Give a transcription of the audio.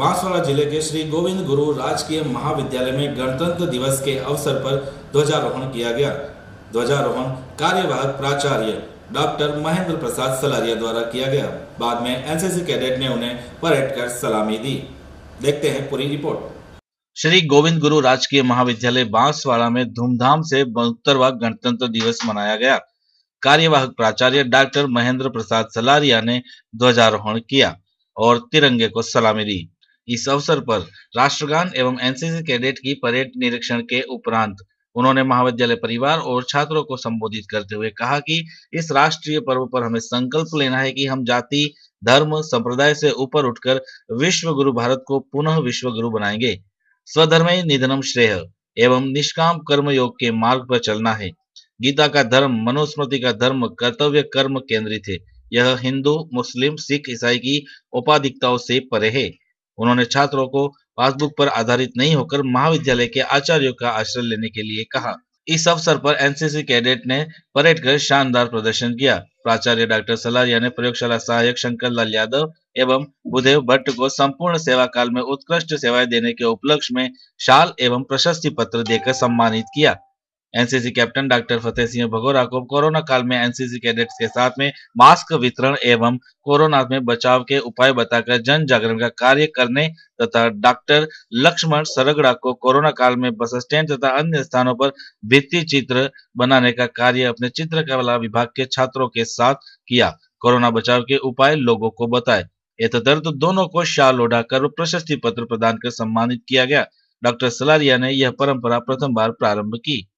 बांसवाड़ा जिले के श्री गोविंद गुरु राजकीय महाविद्यालय में गणतंत्र दिवस के अवसर पर ध्वजारोहण किया गया। ध्वजारोहण कार्यवाहक प्राचार्य डॉ. महेंद्र प्रसाद सलारिया द्वारा किया गया। बाद में एनसीसी कैडेट ने उन्हें परेड कर सलामी दी। देखते हैं पूरी रिपोर्ट। श्री गोविंद गुरु राजकीय महाविद्यालय बांसवाड़ा में धूमधाम से 72वां गणतंत्र दिवस मनाया गया। कार्यवाहक प्राचार्य डॉ. महेंद्र प्रसाद सलारिया ने ध्वजारोहण किया और तिरंगे को सलामी दी। इस अवसर पर राष्ट्रगान एवं एनसीसी कैडेट की परेड निरीक्षण के उपरांत उन्होंने महाविद्यालय परिवार और छात्रों को संबोधित करते हुए कहा कि इस राष्ट्रीय पर्व पर हमें संकल्प लेना है कि हम जाति, धर्म, संप्रदाय से ऊपर उठकर विश्व गुरु भारत को पुनः विश्व गुरु बनाएंगे। स्वधर्मे निधनम श्रेय एवं निष्काम कर्म योग के मार्ग पर चलना है। गीता का धर्म, मनुस्मृति का धर्म कर्तव्य कर्म केंद्रित है। यह हिंदू, मुस्लिम, सिख, ईसाई की औपाधिकताओं से परे है। उन्होंने छात्रों को पासबुक पर आधारित नहीं होकर महाविद्यालय के आचार्यों का आश्रय लेने के लिए कहा। इस अवसर पर एनसीसी कैडेट ने परेड कर शानदार प्रदर्शन किया। प्राचार्य डॉ. सलारिया ने प्रयोगशाला सहायक शंकर लाल यादव एवं उदय भट्ट को संपूर्ण सेवा काल में उत्कृष्ट सेवाएं देने के उपलक्ष्य में शाल एवं प्रशस्ति पत्र देकर सम्मानित किया। NCC captain doctor Fateh Singh Bhagora को कोरोना काल में एनसीसी कैडेट्स के साथ में मास्क वितरण एवं कोरोना में बचाव के उपाय बताकर जन जागरण का कार्य करने तथा डॉक्टर लक्ष्मण सरगड़ा को कोरोना काल में बस स्टैंड तथा अन्य स्थानों पर भित्ति चित्र बनाने का कार्य अपने चित्रकला विभाग के छात्रों के साथ किया। कोरोना बचाव के उपाय लोगों को बताए। एतदर्थ दोनों को शाल ओढ़ाकर प्रशस्ति पत्र प्रदान कर सम्मानित किया गया। डॉ. सलारिया ने यह परंपरा प्रथम बार प्रारंभ की।